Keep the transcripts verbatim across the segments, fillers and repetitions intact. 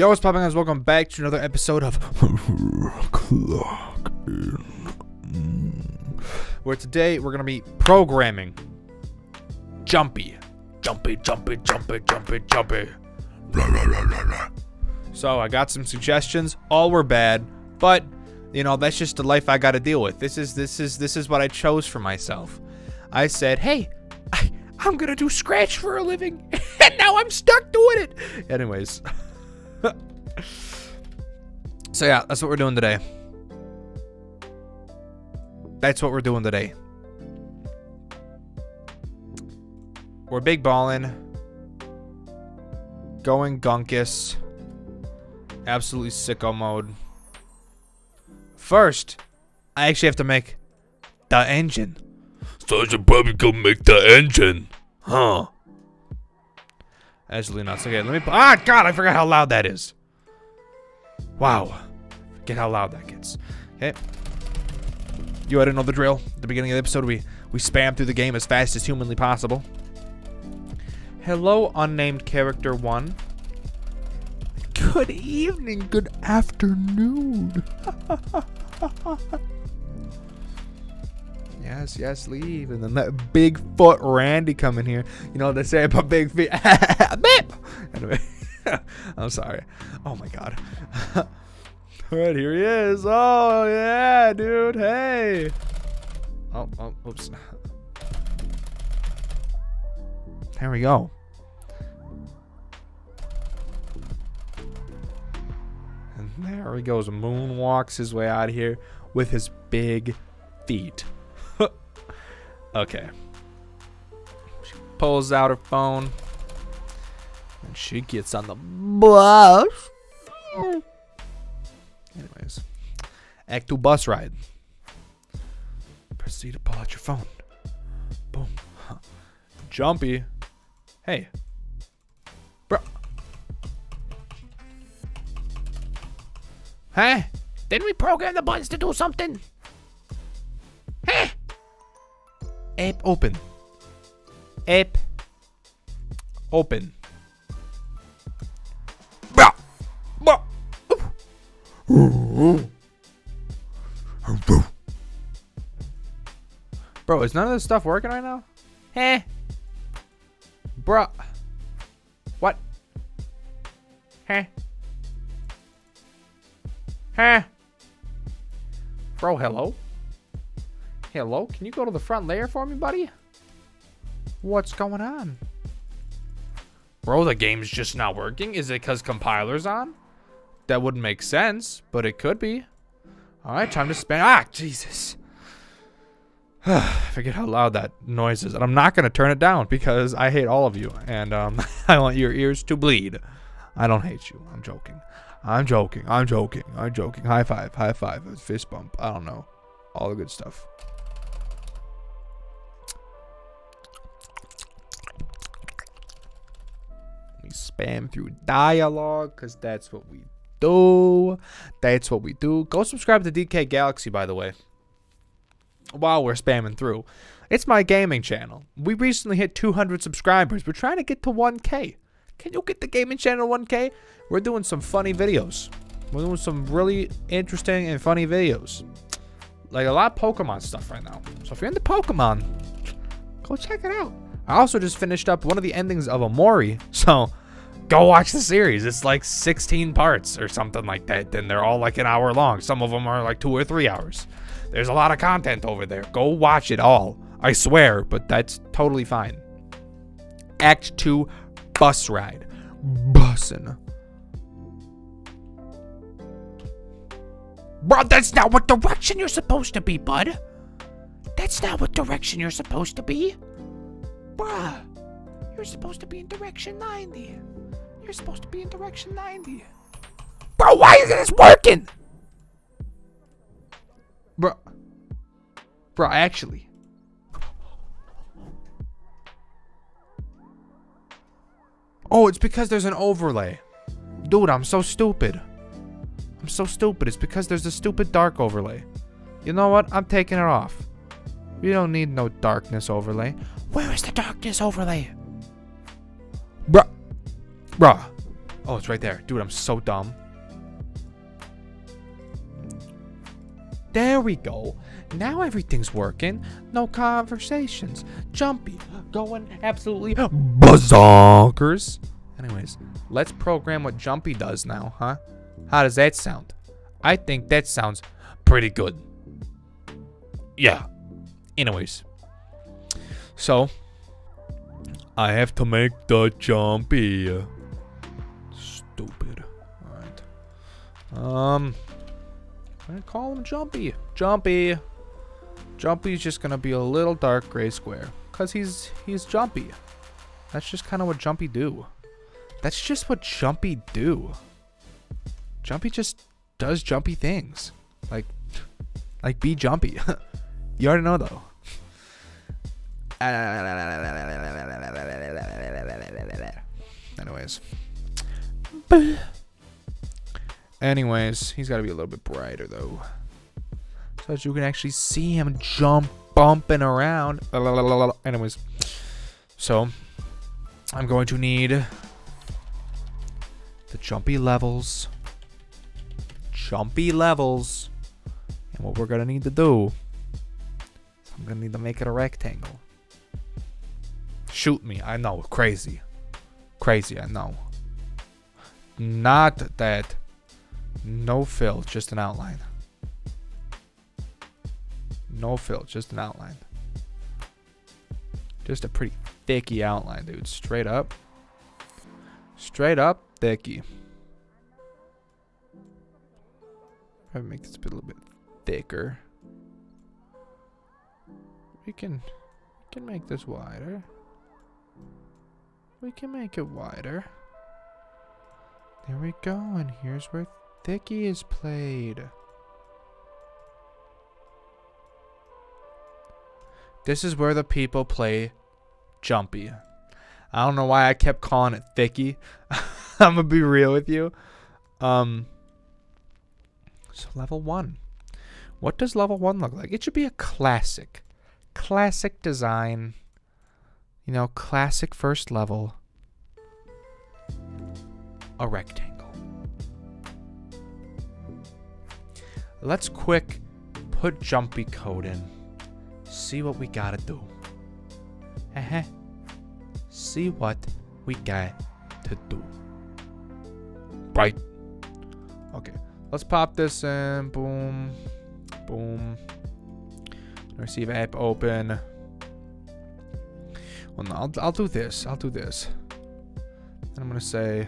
Yo, what's poppin' guys? Welcome back to another episode of Clock In, where today we're gonna be programming Jumpy. Jumpy, jumpy, jumpy, jumpy, jumpy. Blah, blah, blah, blah, blah. So I got some suggestions. All were bad, but you know, that's just the life I gotta deal with. This is this is this is what I chose for myself. I said, hey, I, I'm gonna do Scratch for a living, and now I'm stuck doing it. Anyways. So yeah, that's what we're doing today. That's what we're doing today. We're big ballin', going gunkus, absolutely sicko mode. First, I actually have to make the engine. So I should probably go make the engine, huh? Actually nuts. Okay, let me. Ah, God, I forgot how loud that is. Wow, forget how loud that gets. Okay, you already know the drill. At the beginning of the episode, we we spam through the game as fast as humanly possible. Hello, unnamed character one. Good evening. Good afternoon. Yes, yes, leave. And then that big foot Randy coming here. You know what they say about big feet? Beep. Anyway, I'm sorry. Oh my God. All right, here he is. Oh yeah, dude. Hey. Oh, oh, oops. There we go. And there he goes. Moonwalks his way out of here with his big feet. Okay. She pulls out her phone. And she gets on the bus. Anyways. Act two bus ride. Proceed to pull out your phone. Boom. Huh. Jumpy. Hey. Bro. Huh? Didn't we program the buttons to do something? Huh? App open. App open. Bro, is none of this stuff working right now? Heh. Bro. What? Heh. Heh. Bro, hello? Hello, can you go to the front layer for me, buddy? What's going on? Bro, the game's just not working. Is it because compiler's on? That wouldn't make sense, but it could be. All right, time to spam. Ah, Jesus. Forget how loud that noise is. And I'm not going to turn it down because I hate all of you. And um, I want your ears to bleed. I don't hate you. I'm joking. I'm joking. I'm joking. I'm joking. High five. High five. Fist bump. I don't know. All the good stuff. Spam through dialogue, because that's what we do. That's what we do. Go subscribe to D K Galaxy, by the way. While we're spamming through, it's my gaming channel. We recently hit two hundred subscribers. We're trying to get to one K. Can you get the gaming channel one K? We're doing some funny videos. We're doing some really interesting and funny videos. Like a lot of Pokemon stuff right now. So if you're into Pokemon, go check it out. I also just finished up one of the endings of Amori, so go watch the series. It's like sixteen parts or something like that, and they're all like an hour long. Some of them are like two or three hours. There's a lot of content over there. Go watch it all, I swear, but that's totally fine. Act two, bus ride. Bussin'. Bro, that's not what direction you're supposed to be, bud. That's not what direction you're supposed to be. Bruh, you're supposed to be in direction ninety. You're supposed to be in direction ninety. Bro, why isn't this working? Bro, bro, actually. Oh, it's because there's an overlay. Dude, I'm so stupid. I'm so stupid. It's because there's a stupid dark overlay. You know what? I'm taking it off. We don't need no darkness overlay. Where is the darkness overlay? Bruh. Bruh. Oh, it's right there. Dude, I'm so dumb. There we go. Now everything's working. No conversations. Jumpy. Going absolutely bazonkers. Anyways, let's program what Jumpy does now, huh? How does that sound? I think that sounds pretty good. Yeah. Anyways. So, I have to make the Jumpy. Stupid. Alright. Um... I'm gonna call him Jumpy. Jumpy. Jumpy's just gonna be a little dark gray square. Cause he's he's Jumpy. That's just kinda what Jumpy do. That's just what Jumpy do. Jumpy just does Jumpy things. Like like be Jumpy. You already know though. Anyways. Anyways, he's got to be a little bit brighter, though. So that you can actually see him jump, bumping around. Anyways. So, I'm going to need the Jumpy levels. Jumpy levels. And what we're going to need to do is I'm going to need to make it a rectangle. Shoot me. I know. Crazy. Crazy, I know. Not that... No fill, just an outline. No fill, just an outline. Just a pretty thicky outline, dude. Straight up. Straight up, thicky. Probably make this a little bit thicker. We can, we can make this wider. We can make it wider. There we go, and here's where Thicky is played. This is where the people play Jumpy. I don't know why I kept calling it Thicky. I'm gonna be real with you. Um, so level one. What does level one look like? It should be a classic. Classic design. You know, classic first level. A rectangle. Let's quick put Jumpy code in. See what we gotta do. Uh-huh. See what we got to do. Right. Okay. Let's pop this in. Boom. Boom. Receive app open. Well, no, I'll, I'll do this. I'll do this. And I'm gonna say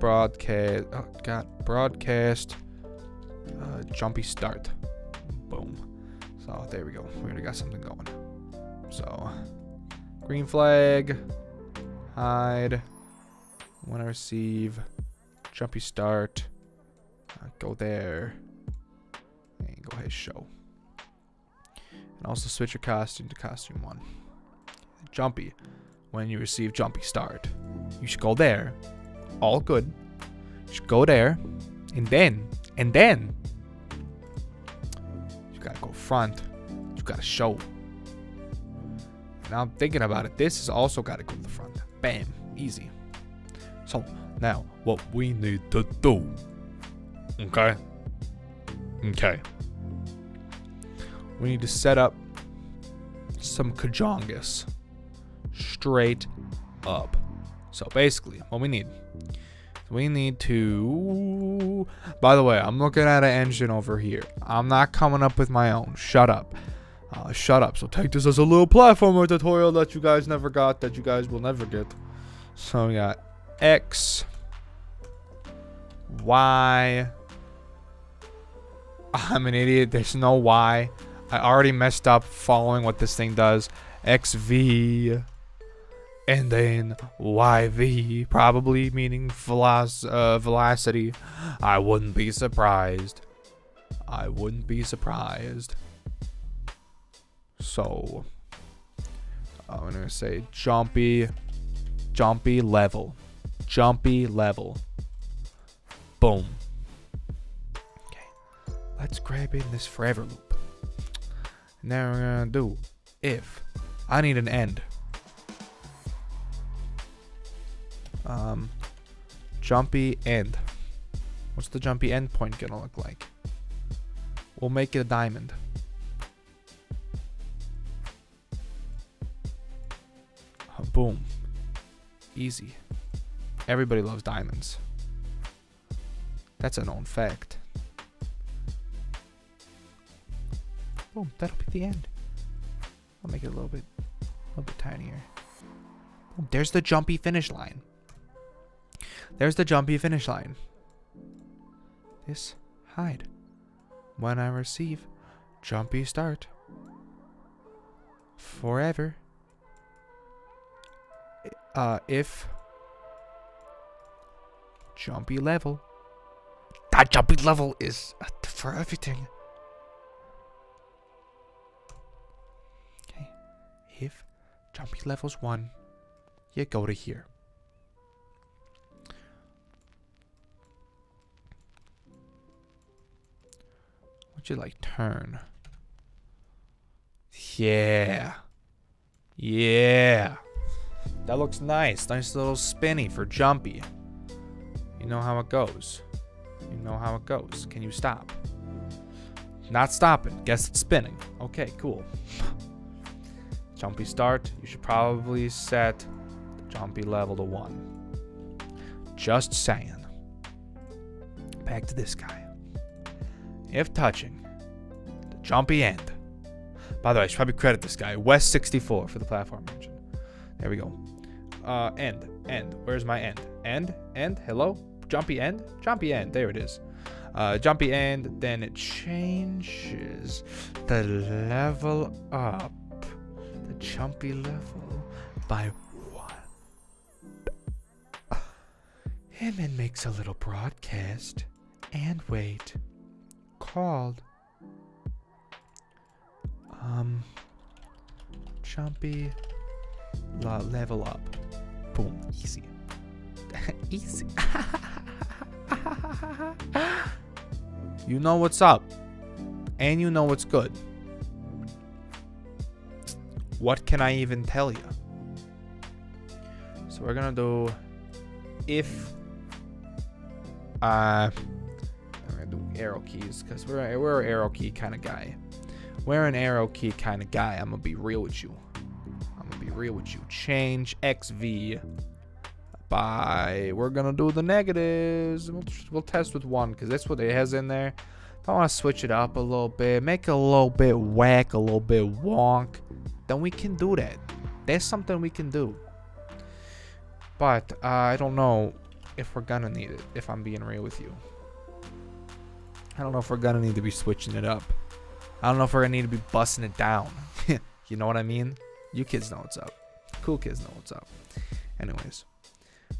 broadcast. Oh, God. Broadcast. Uh, Jumpy start. Boom. So there we go. We already got something going. So green flag. Hide. When I receive Jumpy start. Uh, go there. And go ahead show. And also switch your costume to costume one. Jumpy. When you receive Jumpy start. You should go there. All good. You should go there. And then. And then. You gotta go front. You gotta show. Now I'm thinking about it. This has also gotta go to the front. Bam. Easy. So now what we need to do. Okay. Okay. We need to set up some Kajongas. Straight up. So basically what we need. We need to... By the way, I'm looking at an engine over here. I'm not coming up with my own. Shut up. Uh, shut up. So take this as a little platformer tutorial that you guys never got, that you guys will never get. So we got X, Y. I'm an idiot. There's no Y. I already messed up following what this thing does. X V. And then Y V, probably meaning veloc uh, velocity. I wouldn't be surprised. I wouldn't be surprised. So, I'm going to say Jumpy, Jumpy level, Jumpy level. Boom. Okay, let's grab in this forever loop. Now we're going to do if I need an end. Um, Jumpy end. What's the jumpy end point gonna look like? We'll make it a diamond. Boom. Easy. Everybody loves diamonds. That's a known fact. Boom, that'll be the end. I'll make it a little bit a little bit tinier. Boom, there's the jumpy finish line. There's the jumpy finish line. This hide. When I receive jumpy start. Forever. Uh, if jumpy level, that jumpy level is for everything. Okay, if jumpy level's one, you go to here. Would you like turn? Yeah, yeah. That looks nice. Nice little spinny for jumpy. You know how it goes. You know how it goes. Can you stop? Not stopping. Guess it's spinning. Okay, cool. Jumpy start. You should probably set the jumpy level to one. Just saying. Back to this guy. If touching, the jumpy end. By the way, I should probably credit this guy. West sixty-four for the platform engine. There we go. Uh, end. End. Where's my end? End? End? Hello? Jumpy end? Jumpy end. There it is. Uh, jumpy end. Then it changes the level up. The jumpy level by one. And then makes a little broadcast. And wait. Called. Um. Jumpy. La level up. Boom. Easy. Easy. You know what's up. And you know what's good. What can I even tell you? So we're gonna do if uh I'm gonna do arrow keys because we're we're an arrow key kind of guy. We're an arrow key kind of guy, I'm gonna be real with you. Real with you. Change X V by, we're gonna do the negatives. We'll, we'll test with one because that's what it has in there. I want to switch it up a little bit, make it a little bit whack, a little bit wonk. Then we can do that. That's something we can do. But uh, I don't know if we're gonna need it. If I'm being real with you, I don't know if we're gonna need to be switching it up. I don't know if we're gonna need to be busting it down. You know what I mean? You kids know what's up. Cool kids know what's up. Anyways.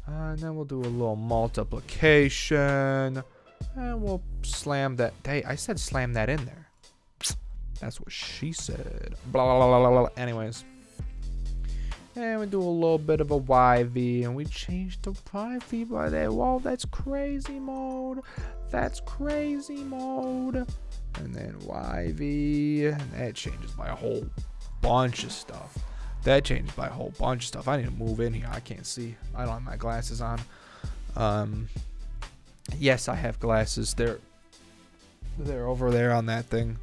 Uh, and then we'll do a little multiplication. And we'll slam that. Hey, I said slam that in there. That's what she said. Blah, blah, blah, blah, blah. Anyways. And we do a little bit of a Y V. And we change the Y V by that. Whoa, that's crazy mode. That's crazy mode. And then Y V. And that changes my whole bunch of stuff. That changed by a whole bunch of stuff. I need to move in here. I can't see. I don't have my glasses on. Um, yes, I have glasses. They're they're over there on that thing.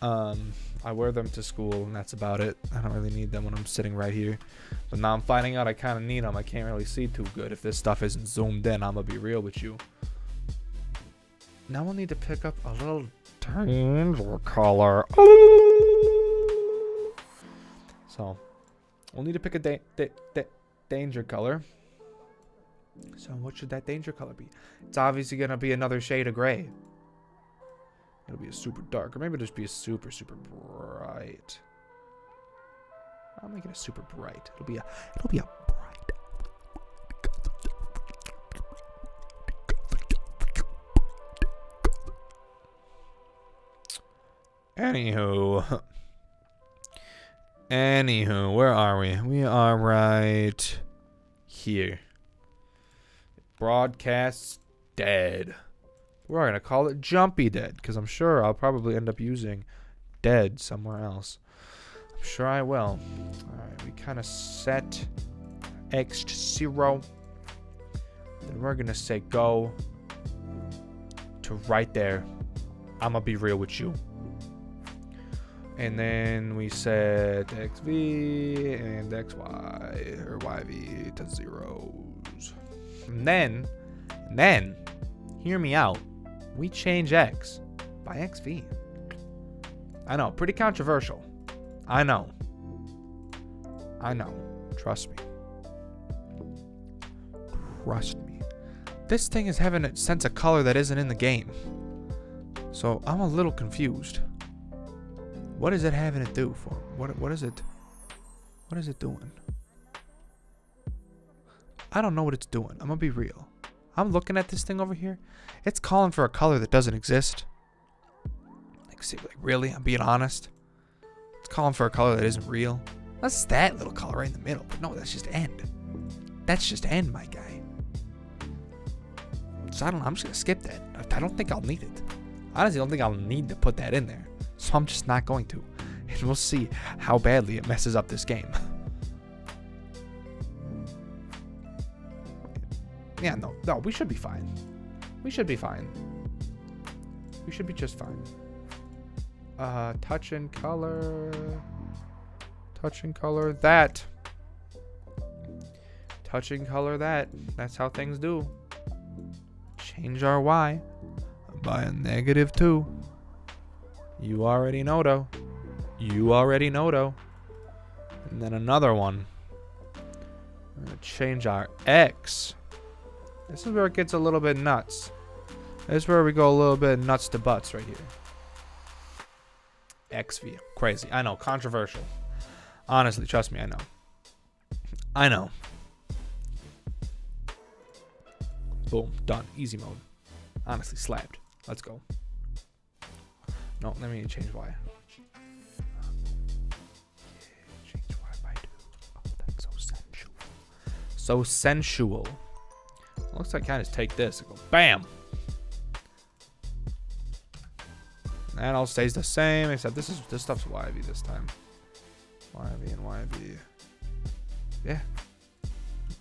Um, I wear them to school, and that's about it. I don't really need them when I'm sitting right here. But now I'm finding out I kind of need them. I can't really see too good if this stuff isn't zoomed in. I'm gonna be real with you. Now we'll need to pick up a little turn color. So we'll need to pick a da da da danger color. So what should that danger color be? It's obviously going to be another shade of gray. It'll be a super dark. Or maybe it'll just be a super, super bright. I'll make it a super bright. It'll be a, it'll be a bright. Anywho. Anywho, where are we? We are right here. Broadcasts dead. We're going to call it jumpy dead because I'm sure I'll probably end up using dead somewhere else. I'm sure I will. All right, we kind of set X to zero. Then we're gonna say go to right there. I'm gonna be real with you. And then we set X V and X Y or Y V to zeros. And then, and then, hear me out. We change X by X V. I know, pretty controversial. I know. I know. Trust me. Trust me. This thing is having a sense of color that isn't in the game. So I'm a little confused. What is it having to do for? What what is it? What is it doing? I don't know what it's doing. I'm gonna be real. I'm looking at this thing over here. It's calling for a color that doesn't exist. Like, see, like really? I'm being honest. It's calling for a color that isn't real. That's that little color right in the middle. But no, that's just end. That's just end, my guy. So I don't know. I'm just gonna skip that. I don't think I'll need it. Honestly, I don't think I'll need to put that in there. So I'm just not going to. And we'll see how badly it messes up this game. Yeah, no, no, we should be fine. We should be fine. We should be just fine. Uh, touch and color. Touch and color that. Touch and color that. That's how things do. Change our Y by a negative two. You already know, though. You already know, though. And then another one. We're going to change our X. This is where it gets a little bit nuts. This is where we go a little bit nuts to butts right here. X V. Crazy. I know. Controversial. Honestly, trust me, I know. I know. Boom. Done. Easy mode. Honestly, slapped. Let's go. No, let me change Y. Change Y by two. Oh, that's so sensual. So sensual. Looks like I can just take this and go BAM! That all stays the same, except this is this stuff's Y V this time. Y V and Y V. Yeah.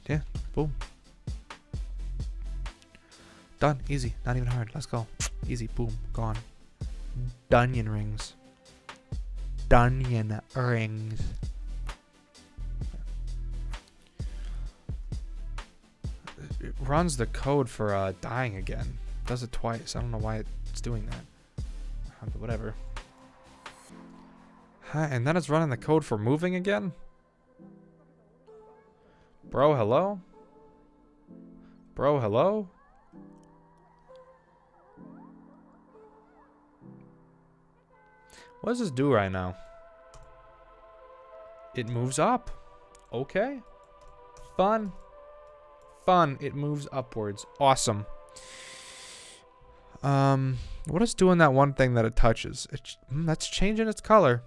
Yeah. Boom. Done. Easy. Not even hard. Let's go. Easy. Boom. Gone. Dunyan rings. Dunyan rings. It runs the code for uh, dying again. It does it twice. I don't know why it's doing that. Whatever. Huh, and then it's running the code for moving again? Bro, hello? Bro, hello? What does this do right now? It moves up. Okay. Fun. Fun. It moves upwards. Awesome. Um, what is doing that one thing that it touches? It, that's changing its color.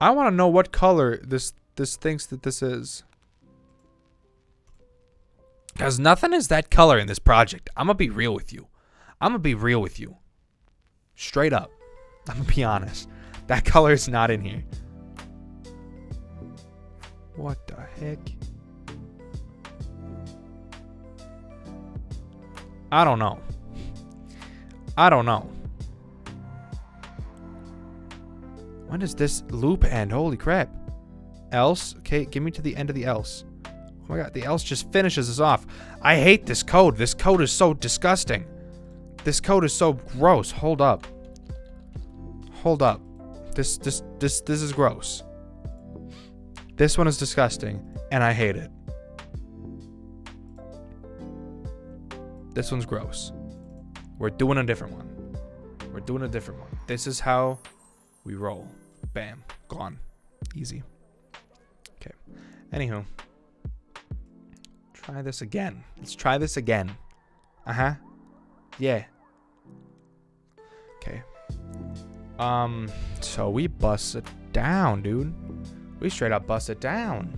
I want to know what color this this thinks that this is. Because nothing is that color in this project. I'm going to be real with you. I'm going to be real with you. Straight up. I'm gonna be honest. That color is not in here. What the heck? I don't know. I don't know. When does this loop end? Holy crap. Else? Okay, give me to the end of the else. Oh my god, the else just finishes us off. I hate this code. This code is so disgusting. This code is so gross. Hold up. Hold up. This this this this is gross. This one is disgusting and I hate it. This one's gross. We're doing a different one. We're doing a different one. This is how we roll. Bam. Gone. Easy. Okay. Anywho. Try this again. Let's try this again. Uh-huh. Yeah. Okay. Um, so we bust it down, dude. We straight up bust it down.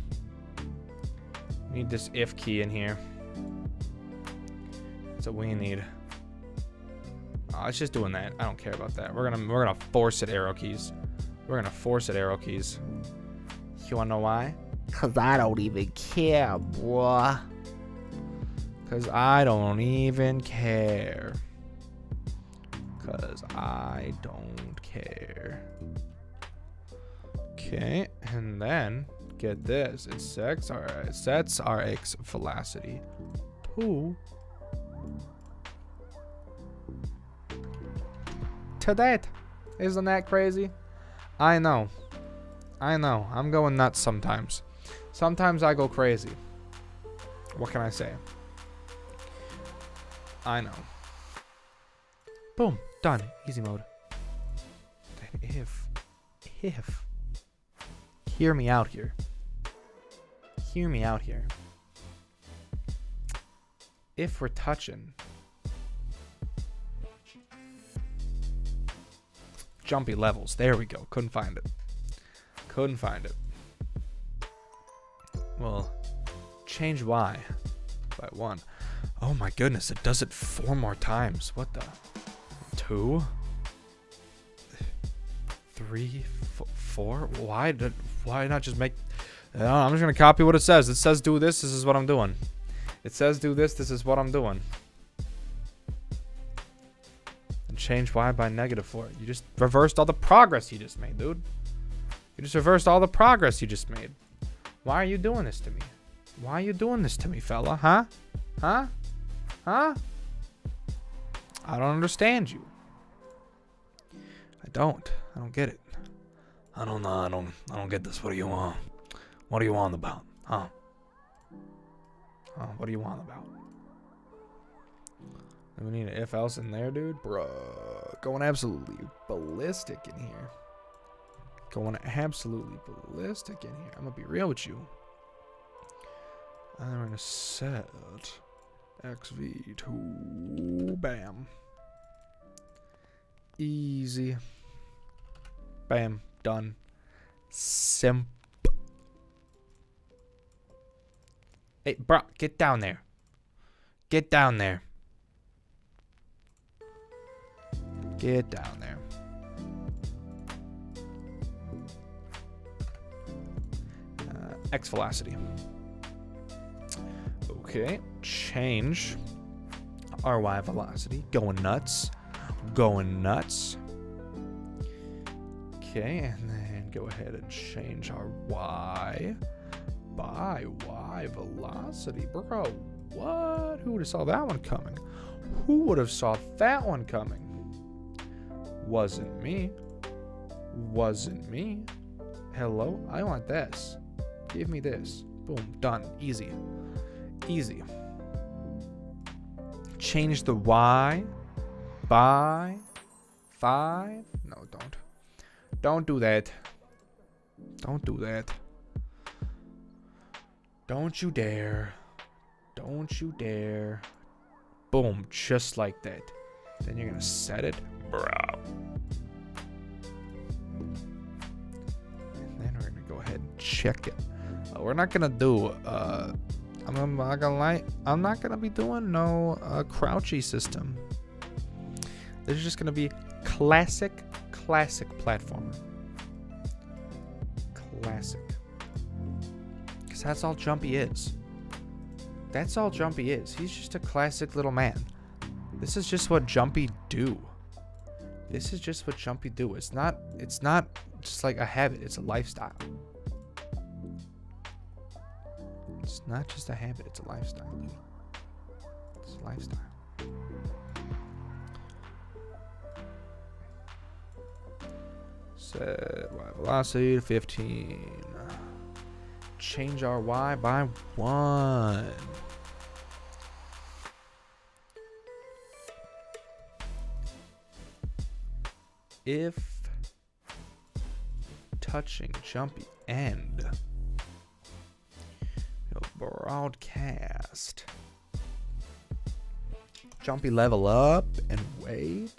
We need this if key in here. That's what we need. Oh, it's just doing that. I don't care about that. We're gonna we're gonna force it arrow keys. We're gonna force it arrow keys. You wanna know why? Cause I don't even care, boy. Cause I don't even care. Cause I don't care. Okay, and then get this. It sets our it sets our x velocity to to that. Isn't that crazy? I know. I know. I'm going nuts sometimes. Sometimes I go crazy. What can I say? I know. Boom. Done. Easy mode. Then if. If. Hear me out here. Hear me out here. If we're touching. Jumpy levels. There we go. Couldn't find it. Couldn't find it. Well, change Y by one. Oh my goodness, it does it four more times. What the? Two? Three? Four? Why did, why not just make... I don't know, I'm just going to copy what it says. It says do this. This is what I'm doing. It says do this. This is what I'm doing. And change Y by negative four. You just reversed all the progress you just made, dude. You just reversed all the progress you just made. Why are you doing this to me? Why are you doing this to me, fella? Huh? Huh? Huh? I don't understand you. I don't. I don't get it. I don't know. I don't. I don't get this. What do you want? What do you want about? Huh? Huh? What do you want about? We need an if else in there, dude. Bruh, going absolutely ballistic in here. Going absolutely ballistic in here. I'm gonna be real with you. I'm gonna set X V to bam. Easy. Bam. Done. Simp. Hey, bro, get down there. Get down there. Get down there. X velocity. Okay, change R Y velocity. Going nuts. Going nuts. Okay, and then go ahead and change our Y by Y velocity. Bro, what? Who would have saw that one coming? Who would have saw that one coming? Wasn't me. Wasn't me. Hello? I want this. Give me this. Boom. Done. Easy. Easy. Change the Y by five. No, don't. Don't do that. Don't do that. Don't you dare. Don't you dare. Boom. Just like that. Then you're going to set it. Bro. And then we're going to go ahead and check it. Uh, we're not gonna do. Uh, I'm, I'm not gonna lie. I'm not gonna be doing no uh, crouchy system. This is just gonna be classic, classic platformer. Classic. Cause that's all Jumpy is. That's all Jumpy is. He's just a classic little man. This is just what Jumpy do. This is just what Jumpy do. It's not. It's not just like a habit. It's a lifestyle. It's not just a habit, it's a lifestyle, dude. It's a lifestyle. Set Y velocity to fifteen. Change our Y by one. If touching Jumpy end. Broadcast. Jumpy level up and wait.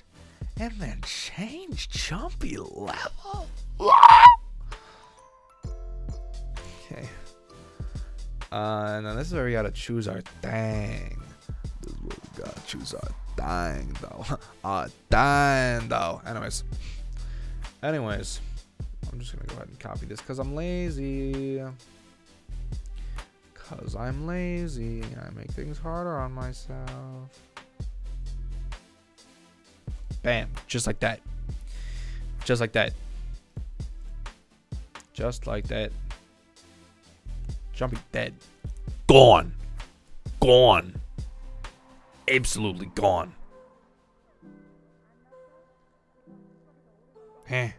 And then change Jumpy level. Okay. Uh, now this is where we gotta choose our thing. This is where we gotta choose our thing though. Our thing though. Anyways. Anyways. I'm just gonna go ahead and copy this because I'm lazy. Because I'm lazy and I make things harder on myself. Bam. Just like that. Just like that. Just like that. Jumping dead. Gone. Gone. Absolutely gone. Eh.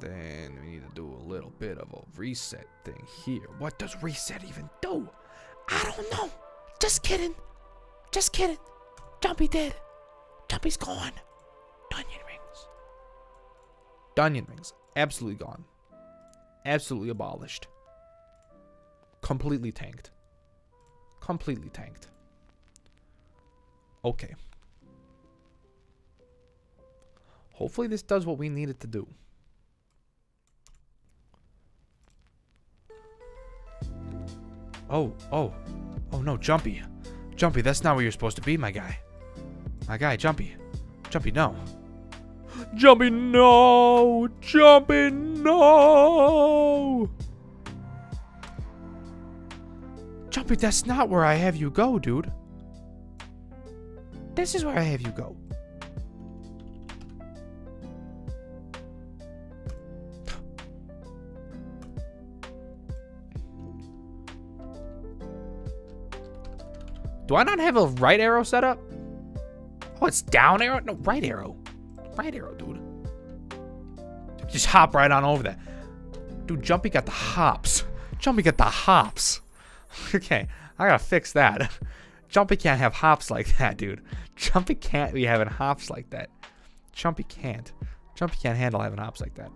Then we need to do a little bit of a reset thing here. What does reset even do? I don't know. Just kidding. Just kidding. Jumpy dead. Jumpy's gone. Dunyan rings. Dunyan rings. Absolutely gone. Absolutely abolished. Completely tanked. Completely tanked. Okay. Hopefully this does what we need it to do. Oh, oh, oh no, Jumpy. Jumpy, that's not where you're supposed to be, my guy. My guy, Jumpy. Jumpy, no. Jumpy, no! Jumpy, no! Jumpy, that's not where I have you go, dude. This is where I have you go. Do I not have a right arrow set up? Oh, it's down arrow? No, right arrow. Right arrow, dude. Dude, just hop right on over there. Dude, Jumpy got the hops. Jumpy got the hops. Okay, I gotta fix that. Jumpy can't have hops like that, dude. Jumpy can't be having hops like that. Jumpy can't. Jumpy can't handle having hops like that.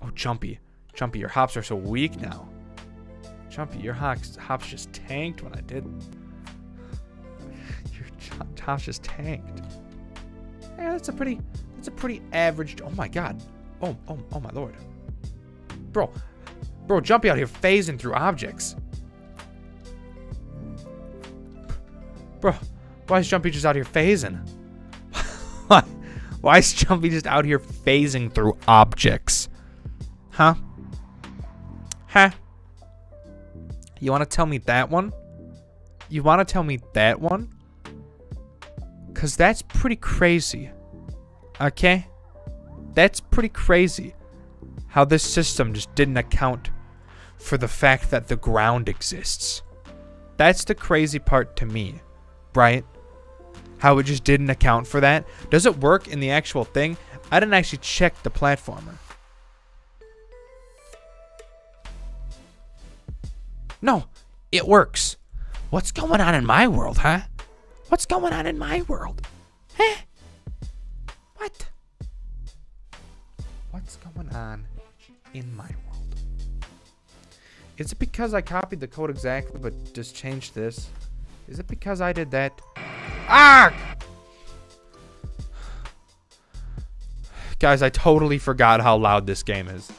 Oh, Jumpy. Jumpy, your hops are so weak now. Jumpy, your hops, hops just tanked when I did. Your hops just tanked. Yeah, that's a pretty, that's a pretty average. Oh my god. Oh, oh, oh my lord. Bro, bro, Jumpy out here phasing through objects. Bro, why is Jumpy just out here phasing? Why is Jumpy just out here phasing through objects? Huh? Huh? You want to tell me that one? You want to tell me that one? Because that's pretty crazy. Okay? That's pretty crazy. How this system just didn't account for the fact that the ground exists. That's the crazy part to me. Right? How it just didn't account for that. Does it work in the actual thing? I didn't actually check the platformer. No, it works. What's going on in my world, huh? What's going on in my world? Huh? What? What's going on in my world? Is it because I copied the code exactly but just changed this? Is it because I did that? Ah! Guys, I totally forgot how loud this game is.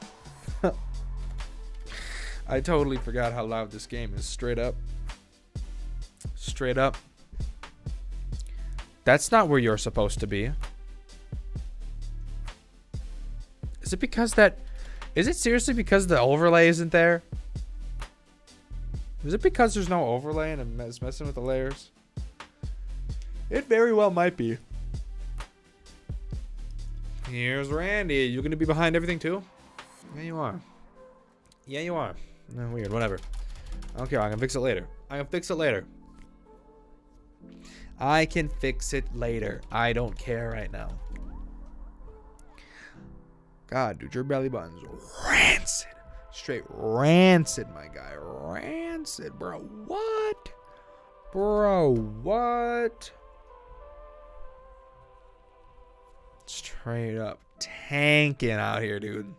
I totally forgot how loud this game is. Straight up. Straight up. That's not where you're supposed to be. Is it because that... Is it seriously because the overlay isn't there? Is it because there's no overlay and it's messing with the layers? It very well might be. Here's Randy. You're going to be behind everything too? Yeah, you are. Yeah, you are. No, weird, whatever. Okay, I can fix it later. I can fix it later. I can fix it later. I don't care right now. God, dude, your belly button's rancid. Straight rancid, my guy. Rancid, bro. What? Bro, what? Straight up tanking out here, dude.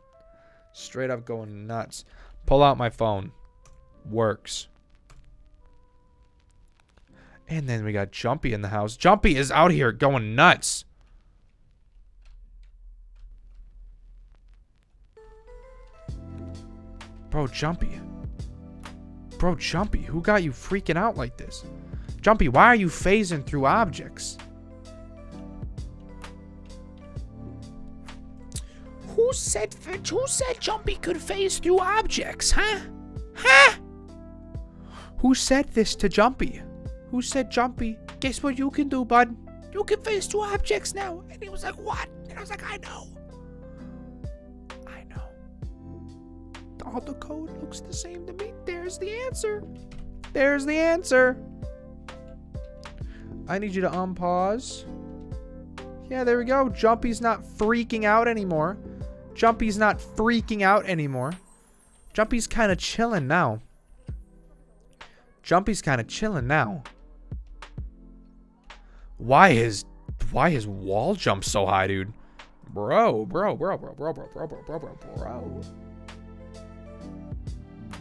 Straight up going nuts. Pull out my phone. Works. And then we got Jumpy in the house. Jumpy is out here going nuts. Bro, Jumpy. Bro, Jumpy. Who got you freaking out like this? Jumpy, why are you phasing through objects? said that who said jumping could phase through objects, huh? Huh? Who said this to Jumpy? Who said Jumpy? Guess what you can do, bud? You can phase through objects now. And he was like, what? And I was like, I know. I know. All the code looks the same to me. There's the answer. There's the answer. I need you to unpause. Yeah, there we go. Jumpy's not freaking out anymore. Jumpy's not freaking out anymore. Jumpy's kind of chilling now. Jumpy's kind of chilling now. Why is why is wall jump so high, dude? Bro, bro, bro, bro, bro, bro, bro, bro, bro, bro, bro.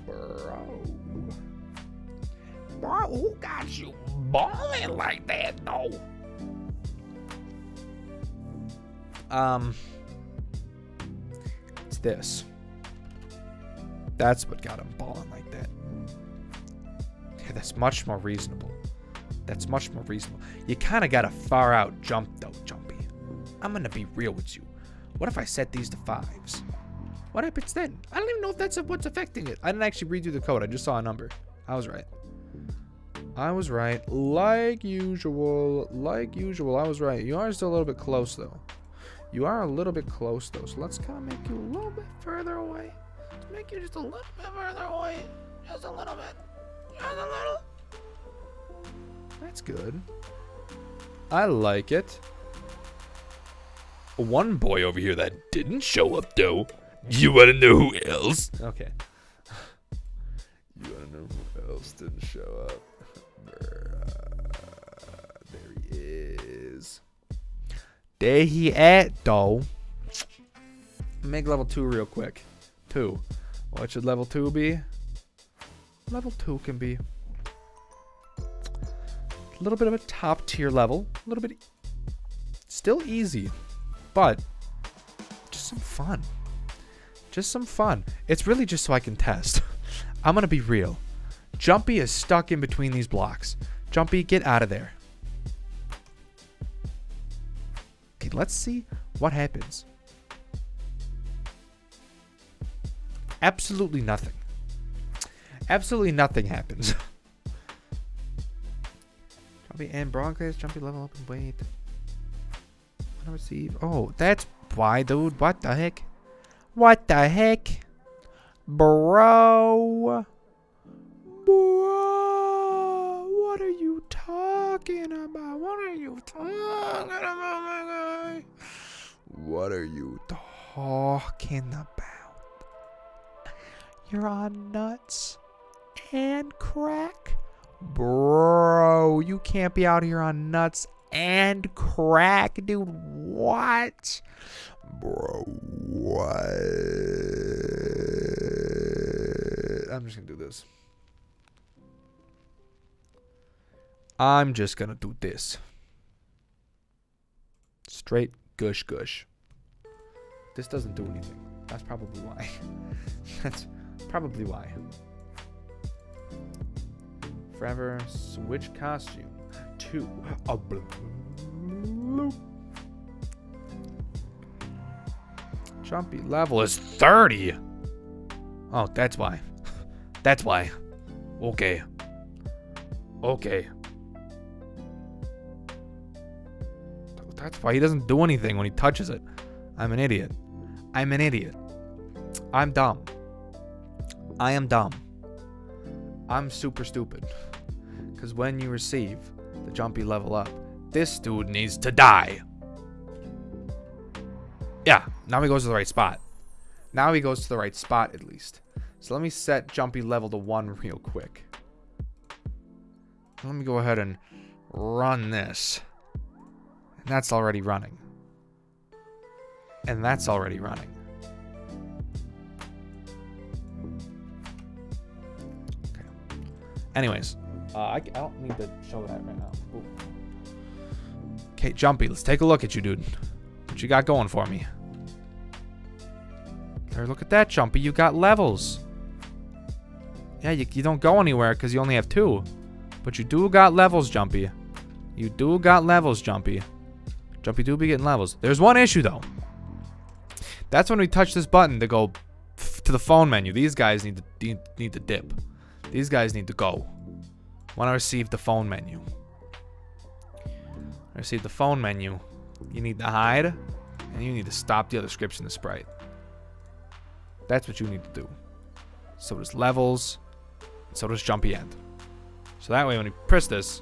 Bro. Bro, who got you balling like that? No. Um, it's this. That's what got him balling like that. Yeah, that's much more reasonable. That's much more reasonable. You kind of got a far out jump though, Jumpy. I'm gonna be real with you. What if I set these to fives? What happens then? I don't even know if that's what's affecting it. I didn't actually redo the code. I just saw a number. I was right. I was right, like usual, like usual. I was right. You are still a little bit close though. You are a little bit close though, so let's kind of make you a little bit further away. Let's make you just a little bit further away. Just a little bit. Just a little. That's good. I like it. One boy over here that didn't show up though. You wanna know who else? Okay. You wanna know who else didn't show up? There he is. There he at though. Make level two real quick. Two. What should level two be? Level two can be a little bit of a top tier level. A little bit e still easy, but just some fun. Just some fun. It's really just so I can test. I'm gonna be real. Jumpy is stuck in between these blocks. Jumpy, get out of there. Let's see what happens. Absolutely nothing. Absolutely nothing happens. Jumpy and Broncos. Jumpy level up and wait. I receive. Oh, that's why, dude. What the heck? What the heck? Bro. Bro. What are you talking about? What are you talking about? What are you talking about? You're on nuts and crack? Bro, you can't be out here on nuts and crack, dude. What? Bro, what? I'm just gonna do this. I'm just gonna do this. Straight gush gush. This doesn't do anything. That's probably why. That's probably why. Forever switch costume to a blue. Jumpy level is thirty. Oh, that's why. That's why. Okay. Okay. That's why he doesn't do anything when he touches it. I'm an idiot. I'm an idiot. I'm dumb. I am dumb. I'm super stupid. Because when you receive the Jumpy level up, this dude needs to die. Yeah, now he goes to the right spot. Now he goes to the right spot, at least. So let me set Jumpy level to one real quick. Let me go ahead and run this. And that's already running. And that's already running. Okay. Anyways, uh, I, I don't need to show that right now. Ooh. Okay, Jumpy, let's take a look at you, dude. What you got going for me? There, look at that, Jumpy. You got levels. Yeah, you, you don't go anywhere because you only have two. But you do got levels, Jumpy. You do got levels, Jumpy. Jumpy do be getting levels. There's one issue, though. That's when we touch this button to go to the phone menu. These guys need to need to dip. These guys need to go. Want to receive the phone menu. Receive the phone menu. You need to hide, and you need to stop the other scripts in the sprite. That's what you need to do. So does levels, and so does jumpy end. So that way when we press this,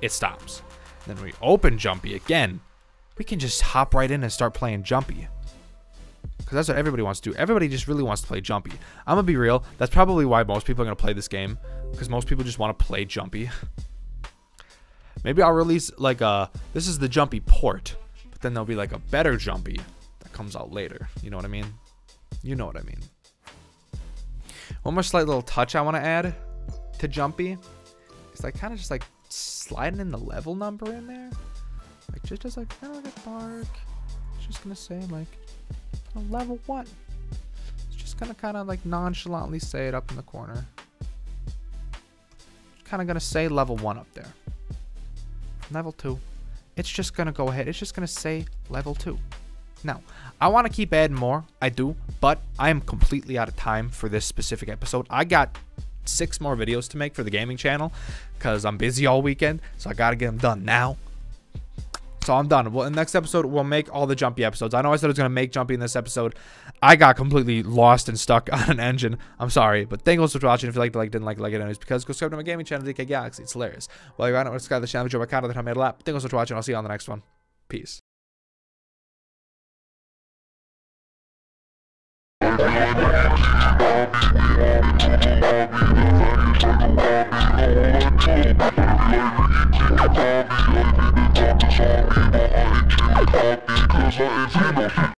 it stops. Then we open jumpy again. We can just hop right in and start playing jumpy. Because that's what everybody wants to do. Everybody just really wants to play jumpy. I'm going to be real. That's probably why most people are going to play this game. Because most people just want to play jumpy. Maybe I'll release like a, this is the jumpy port. But then there'll be like a better jumpy that comes out later. You know what I mean? You know what I mean. One more slight little touch I want to add to jumpy. It's like kind of just like sliding in the level number in there. Like just as like kind of like a dark. It's just going to say like level one. It's just going to kind of like nonchalantly say it up in the corner. Kind of going to say level one up there. Level two. It's just going to go ahead. It's just going to say level two. Now, I want to keep adding more. I do. But I am completely out of time for this specific episode. I got six more videos to make for the gaming channel because I'm busy all weekend. So I got to get them done now. So I'm done. Well, in the next episode, we'll make all the jumpy episodes. I know I said I was going to make jumpy in this episode. I got completely lost and stuck on an engine. I'm sorry. But thank you guys for watching. If you liked it, like didn't like it, like it anyways. Because go subscribe to my gaming channel, D K Galaxy. It's hilarious. While you're on it, subscribe to the channel. Join my channel. That I made a lap. Thank you guys for watching. I'll see you on the next one. Peace. Because I ain't seen nothing.